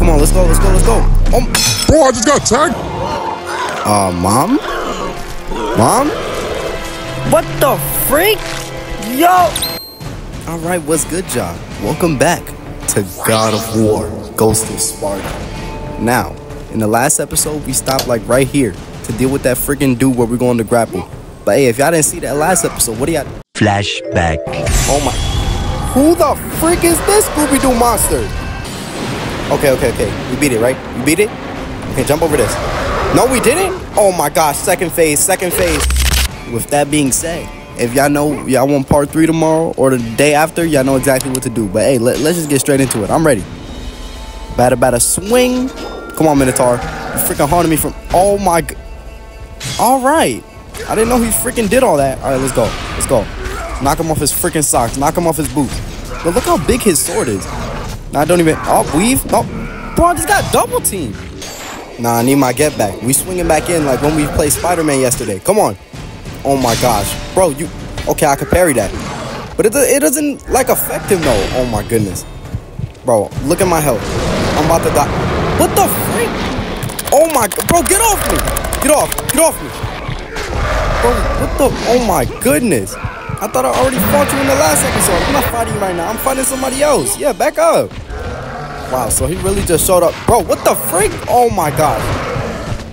Come on, let's go, let's go, let's go. Oh, I just got tagged. Mom? Mom? What the freak? Yo! Alright, what's good, y'all? Welcome back to God of War, Ghost of Sparta. Now, in the last episode, we stopped like right here to deal with that freaking dude where we're going to grapple. But hey, if y'all didn't see that last episode, what do y'all... Flashback. Oh my... Who the freak is this Gooby-Doo monster? Okay, okay, okay. We beat it, right? We beat it? Okay, jump over this. No, we didn't? Oh my gosh, second phase, second phase. With that being said, if y'all know y'all want part 3 tomorrow or the day after, y'all know exactly what to do. But hey, let's just get straight into it. I'm ready. Bada swing. Come on, Minotaur. You freaking haunted me from... Oh my... Alright. I didn't know he freaking did all that. Alright, let's go. Let's go. Knock him off his freaking socks. Knock him off his boots. But look how big his sword is. Nah, I don't even... Oh, weave? No. Bro, I just got double teamed. Nah, I need my get back. We swinging back in like when we played Spider-Man yesterday. Come on. Oh, my gosh. Bro, you... Okay, I could parry that. But it doesn't, like, affect him, though. Oh, my goodness. Bro, look at my health. I'm about to die. What the freak? Oh, my... Bro, get off me. Get off. Get off me. Bro, what the... Oh, my goodness. I thought I already fought you in the last episode. I'm not fighting you right now. I'm fighting somebody else. Yeah, back up. Wow, so he really just showed up. Bro, what the freak? Oh, my God.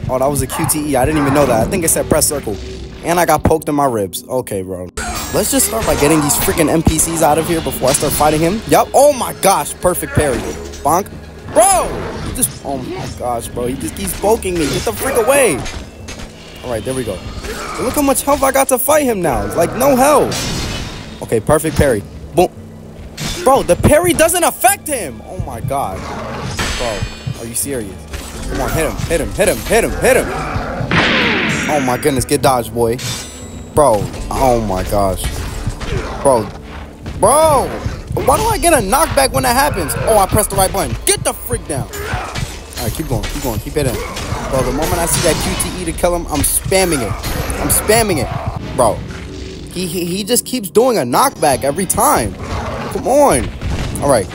Oh, that was a QTE. I didn't even know that. I think it said press circle. And I got poked in my ribs. Okay, bro. Let's just start by getting these freaking NPCs out of here before I start fighting him. Yup. Oh, my gosh. Perfect parry. Bonk. Bro. He just... Oh, my gosh, bro. He just keeps poking me. Get the freak away. All right, there we go. Look how much health I got to fight him now. Like, no health. Okay, perfect parry. Boom. Bro, the parry doesn't affect him. Oh, my God. Bro, are you serious? Come on, hit him. Hit him. Hit him. Hit him. Hit him. Oh, my goodness. Get dodged, boy. Bro. Oh, my gosh. Bro. Bro. Why do I get a knockback when that happens? Oh, I pressed the right button. Get the freak down. All right, keep going. Keep going. Keep hitting. Bro, the moment I see that QTE to kill him, I'm spamming it. I'm spamming it. Bro, he just keeps doing a knockback every time. Come on. All right.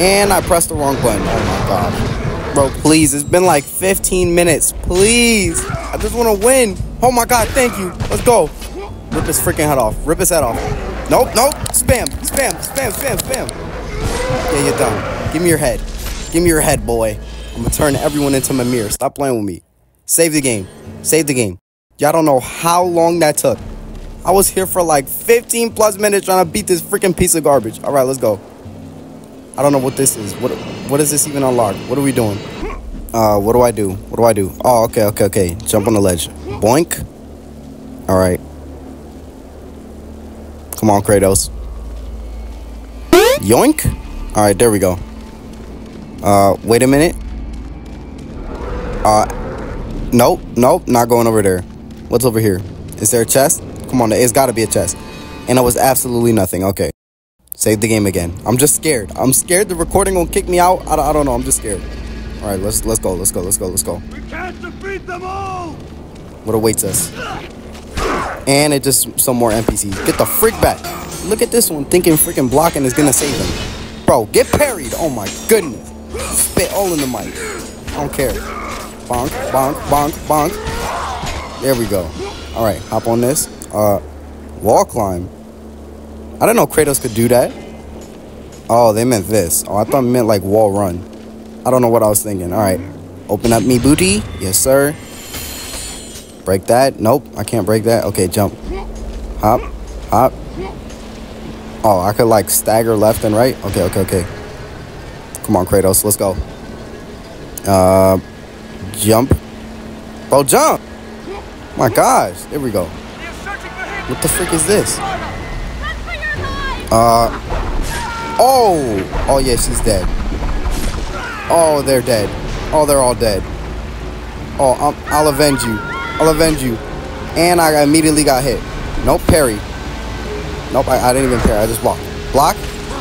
And I pressed the wrong button. Oh, my God. Bro, please. It's been like 15 minutes. Please. I just want to win. Oh, my God. Thank you. Let's go. Rip his freaking head off. Rip his head off. Nope, nope. Spam. Spam. Spam. Spam. Spam. Yeah, you're done. Give me your head. Give me your head, boy. I'm going to turn everyone into my mirror. Stop playing with me. Save the game. Save the game. Y'all don't know how long that took. I was here for like 15 plus minutes trying to beat this freaking piece of garbage. All right, let's go. I don't know what this is. What does this even unlock? What are we doing? What do I do? What do I do? Oh, okay, okay, okay. Jump on the ledge. Boink. All right. Come on, Kratos. Yoink. All right, there we go. Wait a minute. Nope, nope, not going over there. What's over here? Is there a chest? Come on, it's gotta be a chest. And it was absolutely nothing. Okay. Save the game again. I'm just scared. I'm scared the recording will kick me out. I don't know. I'm just scared. All right, let's go. Let's go. Let's go. Let's go. We can't defeat them all. What awaits us? And it just some more NPCs. Get the freak back. Look at this one thinking freaking blocking is gonna save him. Bro, get parried. Oh my goodness. Spit all in the mic. I don't care. Bonk, bonk, bonk, bonk. There we go. All right, hop on this. Wall climb. I didn't know Kratos could do that. Oh, they meant this. Oh, I thought it meant like wall run. I don't know what I was thinking. All right, open up me booty. Yes, sir. Break that. Nope, I can't break that. Okay, jump. Hop, hop. Oh, I could like stagger left and right. Okay, okay, okay. Come on, Kratos, let's go. Jump. Bro, jump. My gosh. There we go. What the frick is this? Oh. Oh, yeah, she's dead. Oh, they're dead. Oh, they're all dead. Oh, I'll avenge you. I'll avenge you. And I immediately got hit. Nope, parry. Nope, I didn't even parry. I just blocked. Block.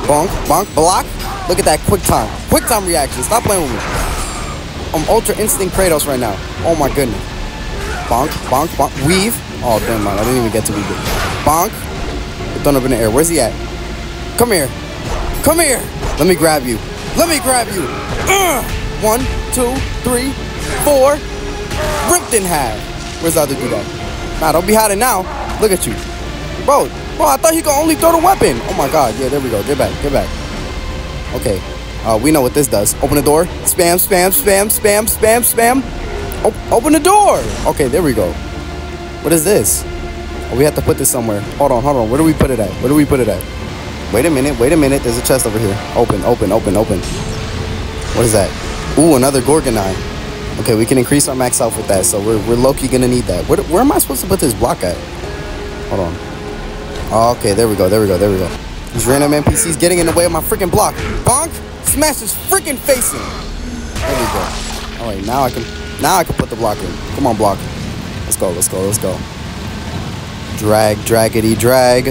Bonk. Bonk. Block. Look at that quick time. Quick time reaction. Stop playing with me. I'm Ultra Instinct Kratos right now. Oh, my goodness. Bonk, bonk, bonk. Weave. Oh, damn, man. I didn't even get to weave it. Bonk. Thrown up in the air. Where's he at? Come here. Come here. Let me grab you. Let me grab you. One, two, three, four. Ripped in half. Where's the other dude at? Nah, don't be hiding now. Look at you. Bro, bro, I thought he could only throw the weapon. Oh my god. Yeah, there we go. Get back. Get back. Okay. We know what this does. Open the door. Spam, spam, spam, spam, spam, spam. Oh, open the door. Okay, there we go. What is this? Oh, we have to put this somewhere. Hold on, hold on. Where do we put it at? Where do we put it at? Wait a minute, wait a minute. There's a chest over here. Open, open, open, open. What is that? Ooh, another Gorgonite. Okay, we can increase our max health with that, so we're low-key gonna need that. Where am I supposed to put this block at? Hold on. Oh, okay, there we go, there we go, there we go. These random NPCs getting in the way of my freaking block. Bonk! Smash his freaking face in. There we go. Alright, now I can put the block in. Come on, block. Let's go, let's go, let's go. Drag, draggity, drag.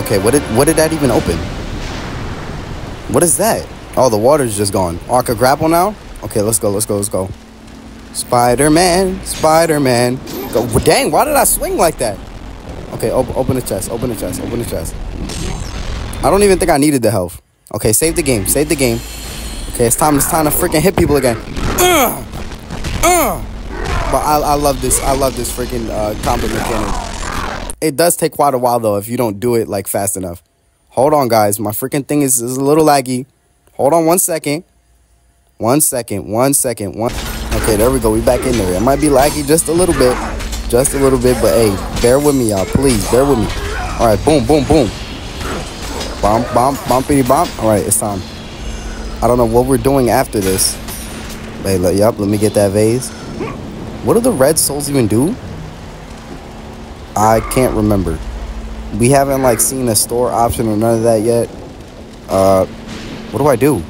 Okay, what did that even open? What is that? Oh, the water's just gone. Arc of grapple now? Okay, let's go, let's go, let's go. Spider-Man, Spider-Man. Go. Dang, why did I swing like that? Okay, open the chest, open the chest, open the chest. I don't even think I needed the health. Okay, save the game, save the game. Okay, it's time to freaking hit people again. But I love this, freaking combo mechanic. It does take quite a while, though, if you don't do it, like, fast enough. Hold on, guys. My freaking thing is a little laggy. Hold on one second. One second. Okay, there we go. We back in there. It might be laggy just a little bit. Just a little bit. But, hey, bear with me, y'all. Please, bear with me. All right, boom, boom, boom. Bomp, bomp, bumpity, bomp. All right, it's time. I don't know what we're doing after this. Wait, let me get that vase. What do the red souls even do? I can't remember. We haven't like seen a store option or none of that yet. What do I do?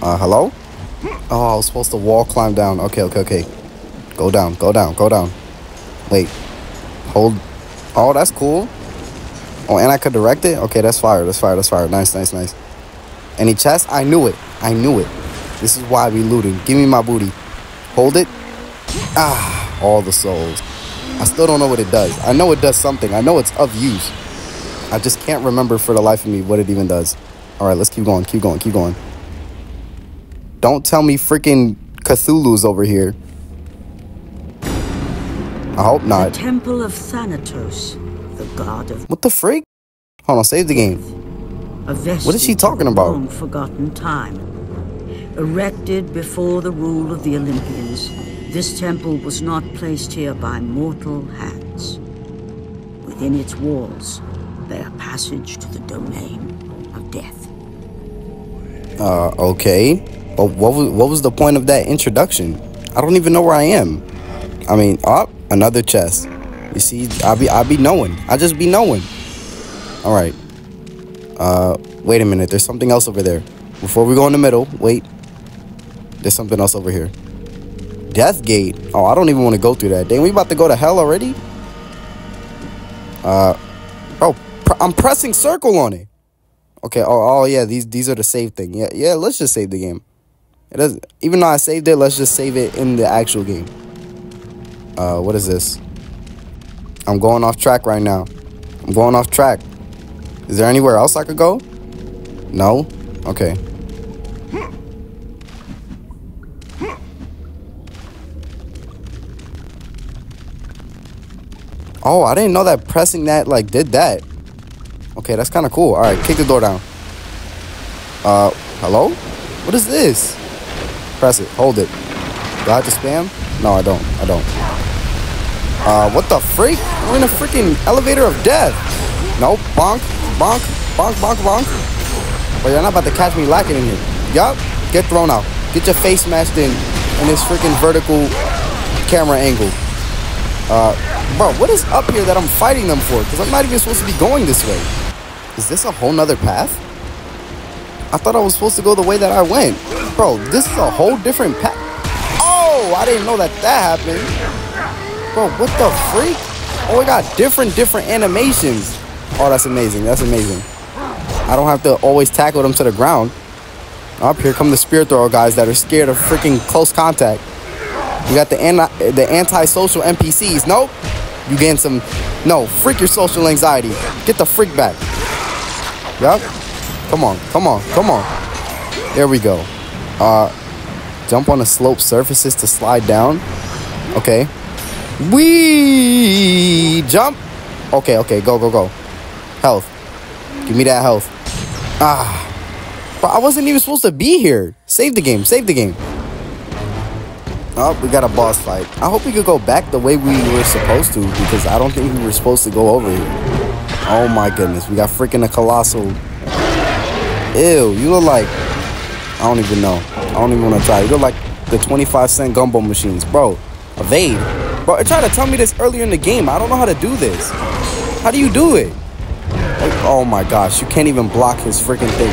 Hello? Oh, I was supposed to wall climb down. Okay. Go down, go down, go down. Wait. Hold. Oh, that's cool. Oh, and I could direct it? Okay, that's fire, that's fire, that's fire. Nice, nice, nice. Any chest? I knew it. I knew it. This is why we looting. Give me my booty. Hold it. Ah, all the souls. I still don't know what it does. I know it does something. I know it's of use. I just can't remember for the life of me what it even does. All right, let's keep going, keep going, keep going. Don't tell me freaking Cthulhu's over here. I hope not. The Temple of Thanatos, the god of... What the freak? Hold on, save the game. What is she talking about? A long forgotten time. Erected before the rule of the Olympians, this temple was not placed here by mortal hands. Within its walls, lay a passage to the domain of death. Okay. But what was the point of that introduction? I don't even know where I am. I mean, oh, another chest. You see, I be knowing. I just be knowing. All right. Wait a minute. There's something else over there. Before we go in the middle, wait. There's something else over here. Death gate. Oh, I don't even want to go through that. Dang, we about to go to hell already? Oh, I'm pressing circle on it. Okay. Oh, yeah. These are the save thing. Yeah. Let's just save the game. It doesn't. Even though I saved it, let's just save it in the actual game. What is this? I'm going off track right now. I'm going off track. Is there anywhere else I could go? No. Okay. Oh, I didn't know that pressing that, like, did that. Okay, that's kind of cool. All right, kick the door down. Hello? What is this? Press it. Hold it. Do I have to spam? No, I don't. I don't. What the freak? We're in a freaking elevator of death. Nope. Bonk. Bonk. Bonk, bonk, bonk. Well, you're not about to catch me lacking in here. Yup. Get thrown out. Get your face smashed in this freaking vertical camera angle. Bro, what is up here that I'm fighting them for? Because I'm not even supposed to be going this way. Is this a whole nother path? I thought I was supposed to go the way that I went. Bro, this is a whole different path. Oh, I didn't know that happened. Bro, what the freak? Oh, we got different animations. Oh, that's amazing. That's amazing. I don't have to always tackle them to the ground. Up here come the spear thrower guys that are scared of freaking close contact. You got the anti-social NPCs. Nope. You getting some... No, freak your social anxiety. Get the freak back. Yup. Come on, come on, come on. There we go. jump on a slope surfaces to slide down. Okay. Wee! Jump! Okay, okay, go, go, go. Health. Give me that health. Ah. Bro, I wasn't even supposed to be here. Save the game, save the game. Oh, we got a boss fight. I hope we could go back the way we were supposed to, because I don't think we were supposed to go over here. Oh my goodness, we got freaking a colossal. Ew, you look like... I don't even know. I don't even want to try. You look like the 25-cent gumbo machines. Bro, evade. Bro, it tried to tell me this earlier in the game. I don't know how to do this. How do you do it? Like, oh my gosh, you can't even block his freaking thing.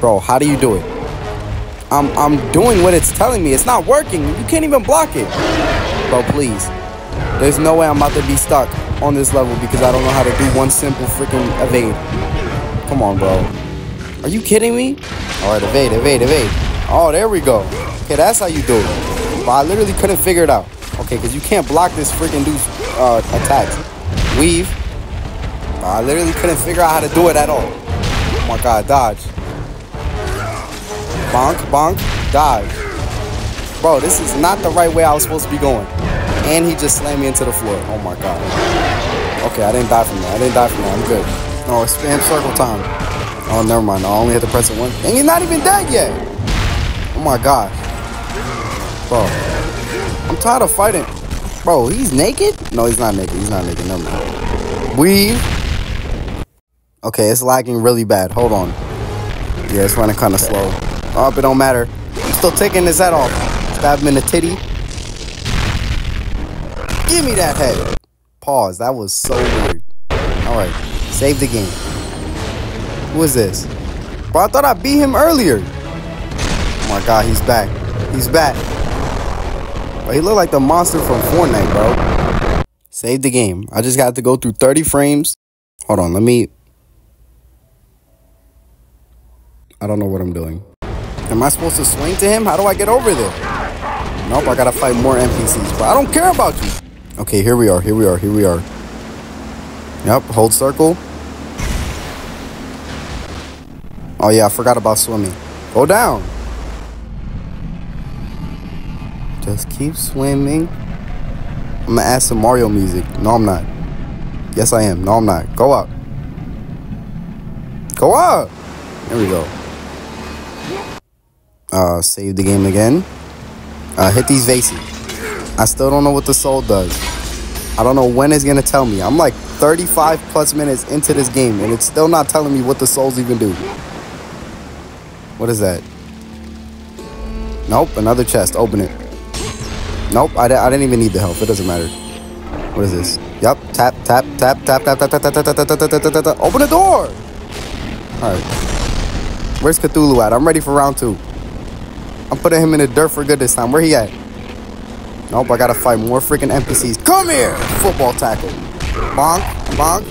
Bro, how do you do it? I'm doing what it's telling me. It's not working. You can't even block it. Bro, please. There's no way I'm about to be stuck on this level because I don't know how to do one simple freaking evade. Come on, bro. Are you kidding me? All right, evade, evade, evade. Oh, there we go. Okay, that's how you do it. But I literally couldn't figure it out. Okay, because you can't block this freaking dude's attacks. Weave. I literally couldn't figure out how to do it at all. Oh my god, dodge. Bonk, bonk, dodge. Bro, this is not the right way I was supposed to be going. And he just slammed me into the floor. Oh my god. Okay, I didn't die from that. I didn't die from that. I'm good. Oh, spam circle time. Oh, never mind. I only had to press it once. And he's not even dead yet. Oh my god. Bro. I'm tired of fighting. Bro, he's naked? No, he's not naked. He's not naked. Never mind. Weave. Okay, it's lagging really bad. Hold on. Yeah, it's running kind of slow. Oh, but it don't matter. I'm still taking his head off. Stab him in the titty. Give me that head. Pause. That was so weird. Alright. Save the game. Who is this? Bro, I thought I beat him earlier. Oh my god, he's back. He's back. Bro, he looked like the monster from Fortnite, bro. Save the game. I just got to go through 30 frames. Hold on, let me... I don't know what I'm doing. Am I supposed to swing to him? How do I get over there? Nope, I gotta fight more NPCs, but I don't care about you. Okay, here we are, here we are, here we are. Yep, hold circle. Oh yeah, I forgot about swimming. Go down. Just keep swimming. I'm gonna add some Mario music. No, I'm not. Yes, I am. No, I'm not. Go up. Go up. There we go. Save the game again. Hit these vases. I still don't know what the soul does. I don't know when it's gonna tell me. I'm like 35 plus minutes into this game and it's still not telling me what the souls even do. What is that? Nope, another chest. Open it. Nope, I didn't even need the health. It doesn't matter. What is this? Yep. Tap, tap, tap, tap, tap, tap, tap, tap, tap, tap, tap, tap, tap. Open the door. All right. Where's Cthulhu at? I'm ready for round 2. I'm putting him in the dirt for good this time. Where he at? Nope, I gotta fight more freaking NPCs. Come here! Football tackle. Bonk, bonk.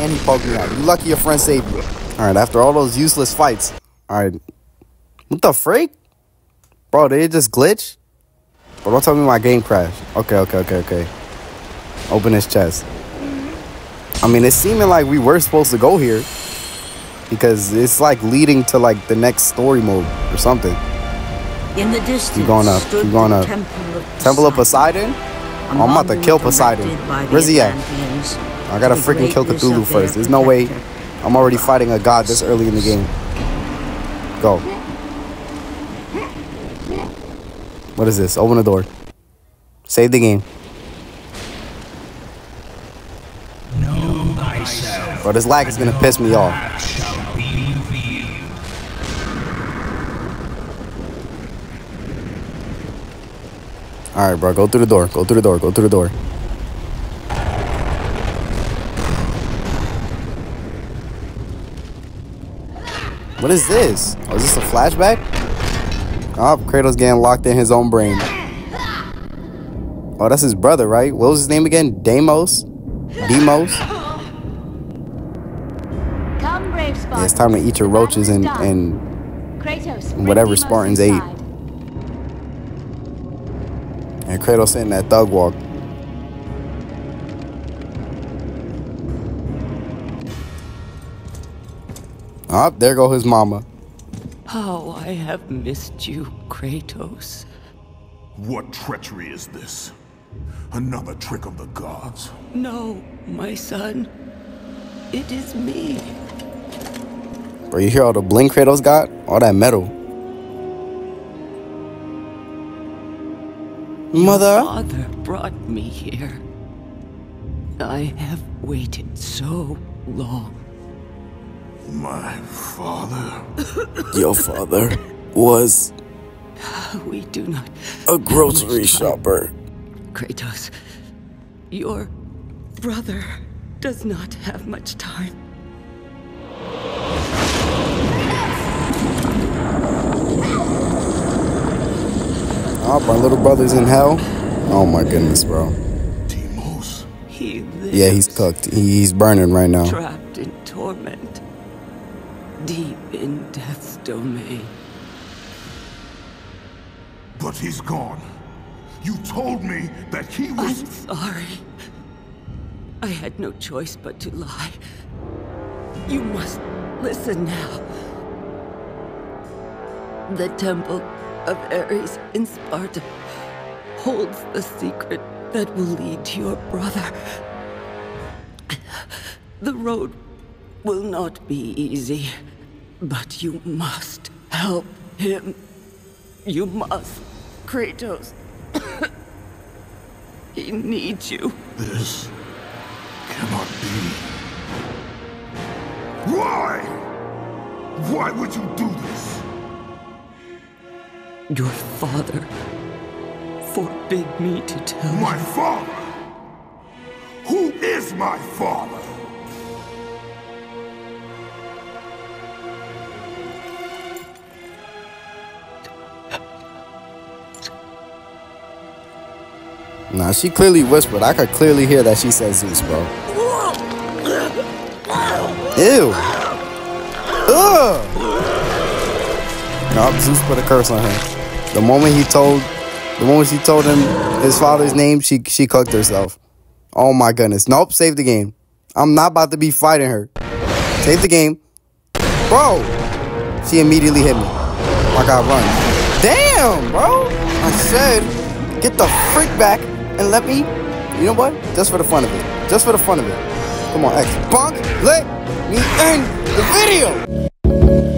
And he poked me out. You lucky your friend saved you. Alright, after all those useless fights. Alright. What the freak? Bro, did it just glitch? Bro, don't tell me my game crashed. Okay, okay, okay, okay. Open his chest. I mean, it's seeming like we were supposed to go here. Because it's like leading to like the next story mode or something. In the distance, keep going up, keep going up. Temple of Poseidon? Oh, I'm about to kill Poseidon. Where's he at? I gotta freaking kill Cthulhu first. There's no way I'm already fighting a god this early in the game. Go. What is this? Open the door. Save the game. Bro, this lag is gonna piss me off. All right, bro, go through the door. Go through the door. Go through the door. What is this? Oh, is this a flashback? Oh, Kratos getting locked in his own brain. Oh, that's his brother, right? What was his name again? Deimos? Deimos? Yeah, it's time to eat your roaches and whatever Spartans ate. And Kratos in that thug walk. Oh, there go his mama. How I have missed you, Kratos. What treachery is this? Another trick of the gods? No, my son. It is me. Bro, you hear all the bling Kratos got? All that metal. Mother? Your father brought me here. I have waited so long. My father? Your father was... We do not... a grocery shopper. Kratos, your brother does not have much time. Oh, my little brother's in hell. Oh my goodness, bro. Deimos. He lives. Yeah, he's cooked. He's burning right now. Trapped in torment. Deep in Death's Domain. But he's gone. You told me that he was... I'm sorry. I had no choice but to lie. You must listen now. The Temple of Ares in Sparta holds the secret that will lead to your brother. The road will not be easy, but you must help him. You must, Kratos. He needs you. This cannot be. Why? Why would you do this? Your father forbid me to tell you. My father? Who is my father? Nah, she clearly whispered. I could clearly hear that she said Zeus, bro. Ew. Ugh. Nope, Zeus put a curse on her. The moment she told him his father's name, she cooked herself. Oh my goodness. Nope, save the game. I'm not about to be fighting her. Save the game. Bro. She immediately hit me. I got run. Damn, bro. I said, get the freak back. And let me, you know what? Just for the fun of it. Just for the fun of it. Come on, X. Bunk, let me end the video.